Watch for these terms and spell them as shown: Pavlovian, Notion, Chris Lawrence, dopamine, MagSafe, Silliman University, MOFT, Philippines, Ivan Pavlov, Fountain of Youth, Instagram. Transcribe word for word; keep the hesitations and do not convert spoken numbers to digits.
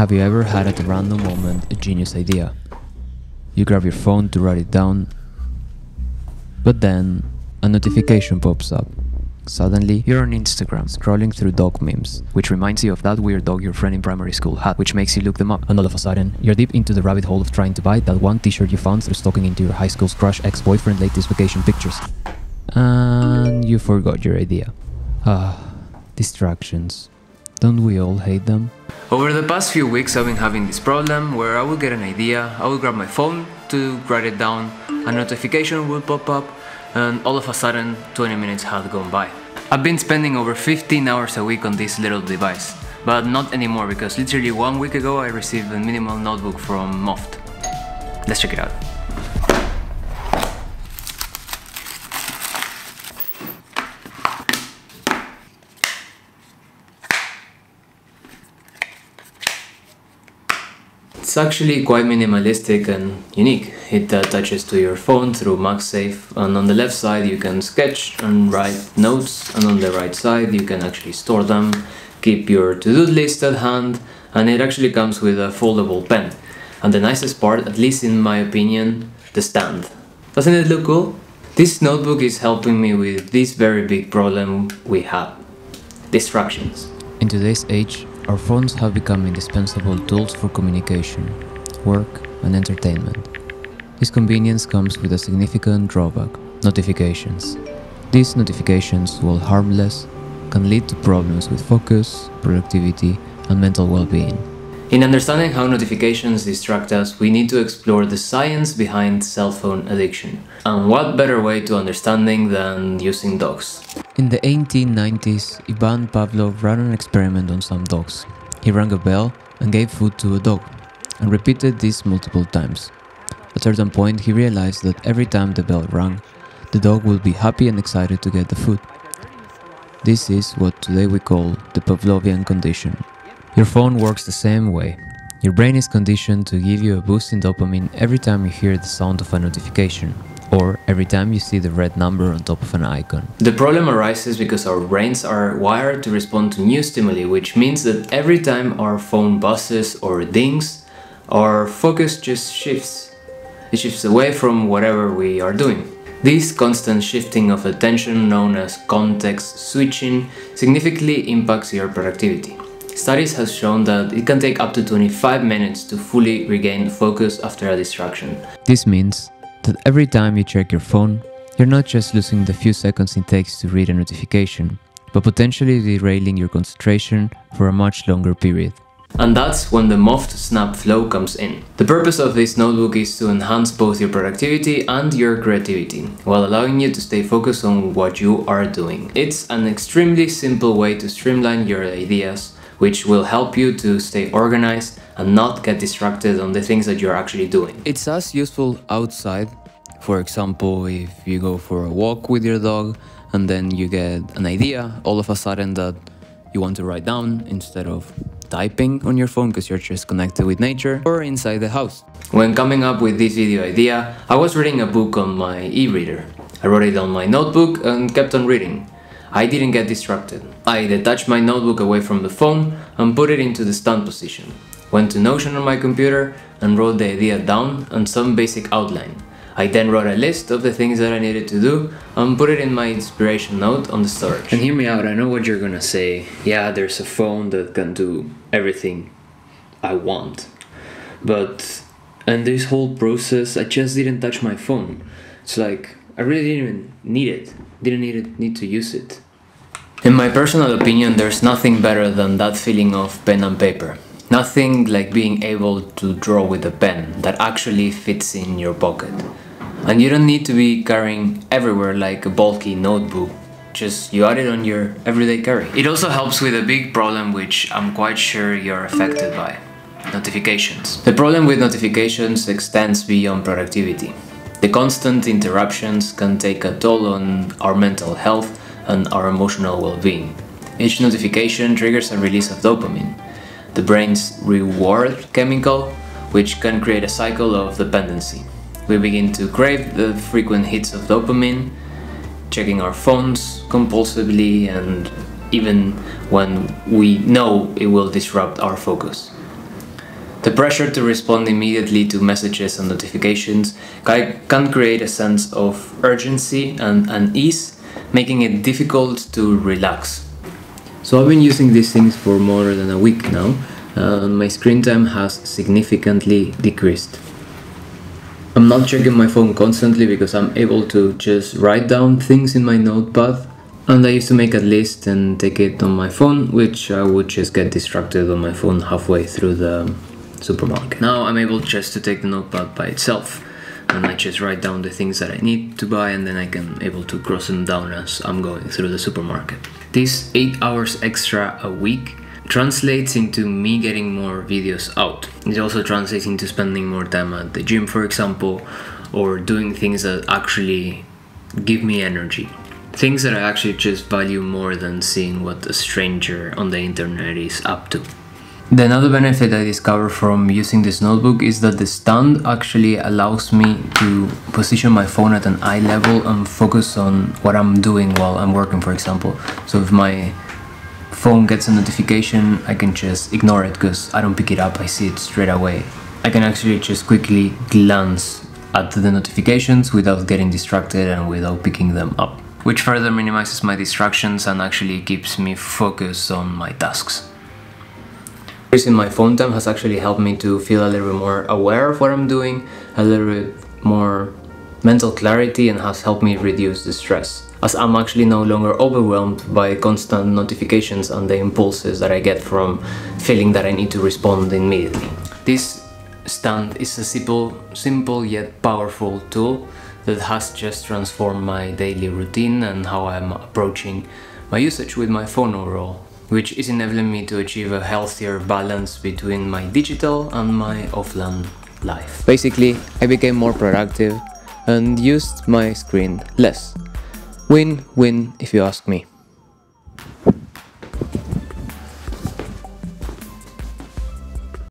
Have you ever had at a random moment a genius idea? You grab your phone to write it down, but then a notification pops up. Suddenly, you're on Instagram, scrolling through dog memes, which reminds you of that weird dog your friend in primary school had, which makes you look them up. And all of a sudden, you're deep into the rabbit hole of trying to buy that one t-shirt you found through stalking into your high school's crush ex-boyfriend latest vacation pictures. And you forgot your idea. Ah, distractions. Don't we all hate them? Over the past few weeks, I've been having this problem where I would get an idea, I would grab my phone to write it down, a notification would pop up, and all of a sudden twenty minutes had gone by. I've been spending over fifteen hours a week on this little device, but not anymore because literally one week ago I received a minimal notebook from M O F T. Let's check it out. It's actually quite minimalistic and unique. It attaches to your phone through MagSafe, and on the left side you can sketch and write notes, and on the right side you can actually store them, keep your to-do list at hand, and it actually comes with a foldable pen. And the nicest part, at least in my opinion, the stand. Doesn't it look cool? This notebook is helping me with this very big problem we have. Distractions. In today's age, our phones have become indispensable tools for communication, work, and entertainment. This convenience comes with a significant drawback: notifications. These notifications, while harmless, can lead to problems with focus, productivity, and mental well-being. In understanding how notifications distract us, we need to explore the science behind cell phone addiction. And what better way to understanding than using dogs? In the eighteen nineties, Ivan Pavlov ran an experiment on some dogs. He rang a bell and gave food to a dog, and repeated this multiple times. At a certain point, he realized that every time the bell rang, the dog would be happy and excited to get the food. This is what today we call the Pavlovian condition. Your phone works the same way. Your brain is conditioned to give you a boost in dopamine every time you hear the sound of a notification, or every time you see the red number on top of an icon. The problem arises because our brains are wired to respond to new stimuli, which means that every time our phone buzzes or dings, our focus just shifts. It shifts away from whatever we are doing. This constant shifting of attention, known as context switching, significantly impacts your productivity. Studies have shown that it can take up to twenty-five minutes to fully regain focus after a distraction. This means that every time you check your phone, you're not just losing the few seconds it takes to read a notification, but potentially derailing your concentration for a much longer period. And that's when the M O F T Snap Flow comes in. The purpose of this notebook is to enhance both your productivity and your creativity, while allowing you to stay focused on what you are doing. It's an extremely simple way to streamline your ideas, which will help you to stay organized and not get distracted on the things that you're actually doing. It's as useful outside. For example, if you go for a walk with your dog and then you get an idea all of a sudden that you want to write down instead of typing on your phone because you're just connected with nature, or inside the house. When coming up with this video idea, I was reading a book on my e-reader. I wrote it on my notebook and kept on reading. I didn't get distracted. I detached my notebook away from the phone and put it into the stand position. Went to Notion on my computer and wrote the idea down and some basic outline. I then wrote a list of the things that I needed to do and put it in my inspiration note on the storage. And hear me out, I know what you're gonna say. Yeah, there's a phone that can do everything I want. But in this whole process, I just didn't touch my phone. It's like, I really didn't even need it. Didn't need it, need to use it. In my personal opinion, there's nothing better than that feeling of pen and paper. Nothing like being able to draw with a pen that actually fits in your pocket. And you don't need to be carrying everywhere like a bulky notebook. Just you add it on your everyday carry. It also helps with a big problem which I'm quite sure you're affected by: notifications. The problem with notifications extends beyond productivity. The constant interruptions can take a toll on our mental health and our emotional well-being. Each notification triggers a release of dopamine, the brain's reward chemical, which can create a cycle of dependency. We begin to crave the frequent hits of dopamine, checking our phones compulsively, and even when we know it will disrupt our focus. The pressure to respond immediately to messages and notifications can create a sense of urgency and, and ease, making it difficult to relax. So I've been using these things for more than a week now, and my screen time has significantly decreased. I'm not checking my phone constantly because I'm able to just write down things in my notepad, and I used to make a list and take it on my phone, which I would just get distracted on my phone halfway through the supermarket. Now I'm able just to take the notepad by itself, and I just write down the things that I need to buy, and then I can able to cross them down as I'm going through the supermarket. These eight hours extra a week translates into me getting more videos out. It also translates into spending more time at the gym, for example, or doing things that actually give me energy. Things that I actually just value more than seeing what a stranger on the internet is up to. The another benefit I discovered from using this notebook is that the stand actually allows me to position my phone at an eye level and focus on what I'm doing while I'm working, for example. So if my phone gets a notification, I can just ignore it because I don't pick it up, I see it straight away. I can actually just quickly glance at the notifications without getting distracted and without picking them up, which further minimizes my distractions and actually keeps me focused on my tasks. Increasing my phone time has actually helped me to feel a little bit more aware of what I'm doing, a little bit more mental clarity, and has helped me reduce the stress, as I'm actually no longer overwhelmed by constant notifications and the impulses that I get from feeling that I need to respond immediately. This stand is a simple, simple yet powerful tool that has just transformed my daily routine and how I'm approaching my usage with my phone overall, which is enabling me to achieve a healthier balance between my digital and my offline life. Basically, I became more productive and used my screen less. Win-win if you ask me.